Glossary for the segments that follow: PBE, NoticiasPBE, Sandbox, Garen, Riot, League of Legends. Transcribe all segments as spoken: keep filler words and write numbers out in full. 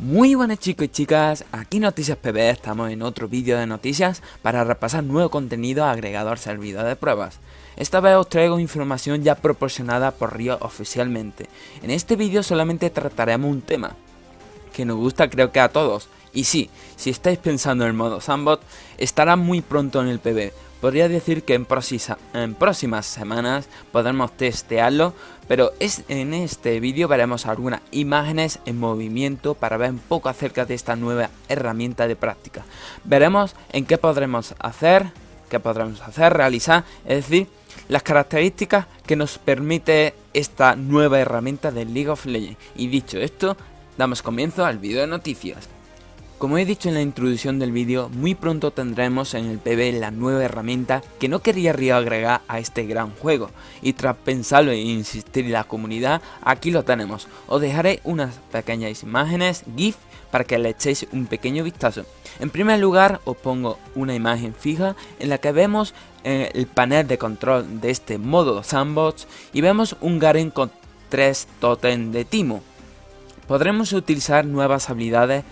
Muy buenas chicos y chicas, aquí NoticiasPBE, estamos en otro vídeo de noticias para repasar nuevo contenido agregado al servidor de pruebas. Esta vez os traigo información ya proporcionada por Riot oficialmente. En este vídeo solamente trataremos un tema que nos gusta, creo que a todos. Y sí, si estáis pensando en el modo sandbox, estará muy pronto en el P B. Podría decir que en, en próximas semanas podremos testearlo, pero es en este vídeo veremos algunas imágenes en movimiento para ver un poco acerca de esta nueva herramienta de práctica. Veremos en qué podremos hacer, qué podremos hacer, realizar, es decir, las características que nos permite esta nueva herramienta de League of Legends. Y dicho esto, damos comienzo al vídeo de noticias. Como he dicho en la introducción del vídeo, muy pronto tendremos en el P B la nueva herramienta que no quería Riot agregar a este gran juego, y tras pensarlo e insistir en la comunidad, aquí lo tenemos. Os dejaré unas pequeñas imágenes, GIF, para que le echéis un pequeño vistazo. En primer lugar os pongo una imagen fija en la que vemos el panel de control de este modo sandbox y vemos un Garen con tres tótem de timo. Podremos utilizar nuevas habilidades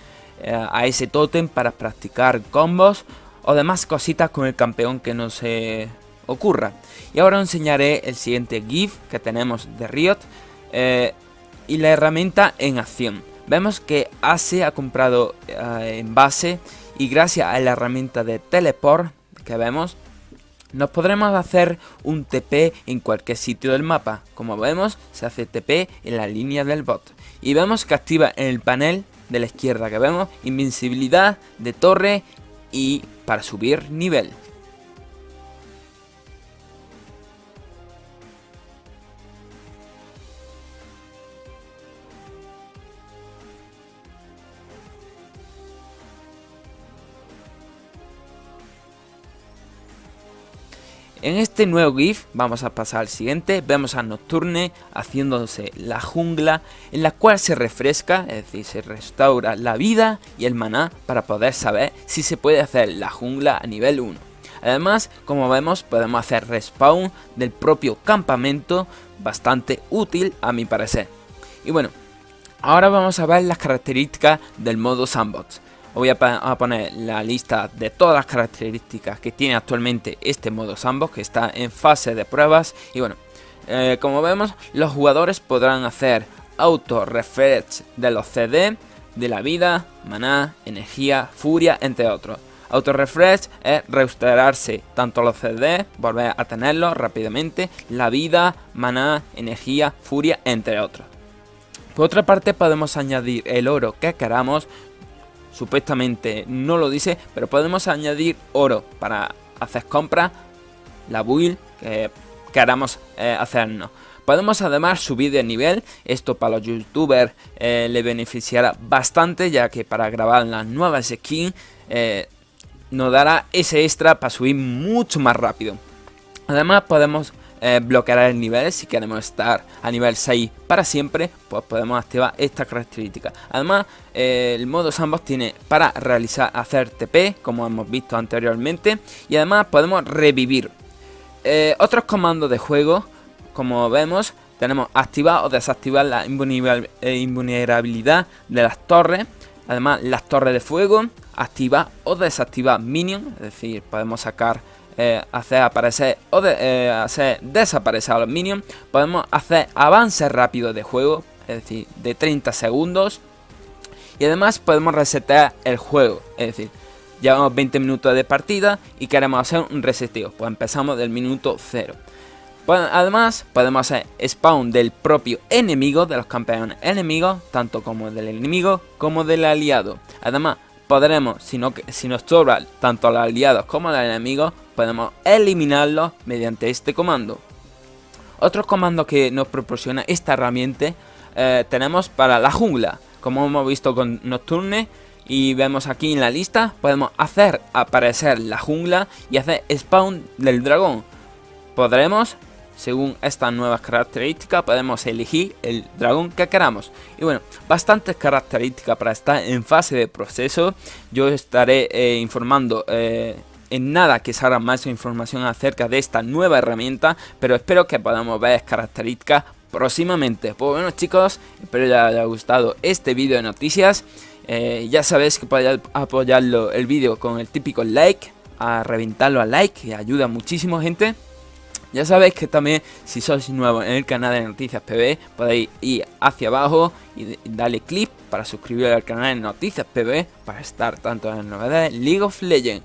a ese tótem para practicar combos o demás cositas con el campeón que nos eh, ocurra. Y ahora os enseñaré el siguiente GIF que tenemos de Riot eh, y la herramienta en acción. Vemos que Ace ha comprado eh, envase y gracias a la herramienta de teleport que vemos nos podremos hacer un T P en cualquier sitio del mapa. Como vemos, se hace T P en la línea del bot y vemos que activa en el panel de la izquierda que vemos invencibilidad de torre y para subir nivel. En este nuevo GIF vamos a pasar al siguiente. Vemos a Nocturne haciéndose la jungla, en la cual se refresca, es decir, se restaura la vida y el maná para poder saber si se puede hacer la jungla a nivel uno. Además, como vemos, podemos hacer respawn del propio campamento, bastante útil a mi parecer. Y bueno, ahora vamos a ver las características del modo sandbox. Voy a, a poner la lista de todas las características que tiene actualmente este modo sandbox que está en fase de pruebas. Y bueno, eh, como vemos, los jugadores podrán hacer auto refresh de los C D, de la vida, maná, energía, furia, entre otros. Auto refresh es restaurarse tanto los C D, volver a tenerlos rápidamente, la vida, maná, energía, furia, entre otros. Por otra parte, podemos añadir el oro que queramos. Supuestamente no lo dice, pero podemos añadir oro para hacer compras, la build que queramos eh, hacernos. Podemos además subir de nivel, esto para los youtubers eh, le beneficiará bastante, ya que para grabar las nuevas skins eh, nos dará ese extra para subir mucho más rápido. Además podemos eh, bloquear el nivel, si queremos estar a nivel seis para siempre, pues podemos activar esta característica. Además, eh, el modo sandbox tiene para realizar, hacer T P, como hemos visto anteriormente, y además podemos revivir. Eh, otros comandos de juego, como vemos, tenemos activar o desactivar la invulnerabilidad de las torres, además las torres de fuego, activar o desactivar minions, es decir, podemos sacar... Eh, hacer aparecer o de, eh, hacer desaparecer a los minions. Podemos hacer avances rápidos de juego, es decir, de treinta segundos. Y además podemos resetear el juego, es decir, llevamos veinte minutos de partida y queremos hacer un reseteo, pues empezamos del minuto cero. Además podemos hacer spawn del propio enemigo, de los campeones enemigos, tanto como del enemigo como del aliado. Además podremos, si, no, si nos sobra tanto a los aliados como a los enemigos, podemos eliminarlos mediante este comando. Otros comandos que nos proporciona esta herramienta eh, tenemos para la jungla, como hemos visto con Nocturne, y vemos aquí en la lista, podemos hacer aparecer la jungla y hacer spawn del dragón. Podremos, según estas nuevas características, podemos elegir el dragón que queramos. Y bueno, bastantes características para estar en fase de proceso. Yo estaré eh, informando eh, en nada que salga más información acerca de esta nueva herramienta, pero espero que podamos ver características próximamente. Pues bueno chicos, espero que les haya gustado este vídeo de noticias. Eh, ya sabéis que podéis apoyarlo el vídeo con el típico like, a reventarlo a like, que ayuda muchísimo, gente. Ya sabéis que también, si sois nuevos en el canal de Noticias P B E, podéis ir hacia abajo y darle click para suscribiros al canal de Noticias P B E para estar tanto en las novedades League of Legends.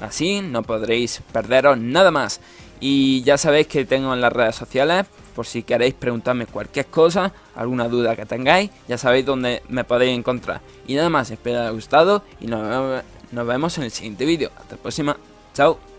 Así no podréis perderos nada más. Y ya sabéis que tengo en las redes sociales, por si queréis preguntarme cualquier cosa, alguna duda que tengáis, ya sabéis dónde me podéis encontrar. Y nada más, espero que os haya gustado y nos vemos en el siguiente vídeo. Hasta la próxima, chao.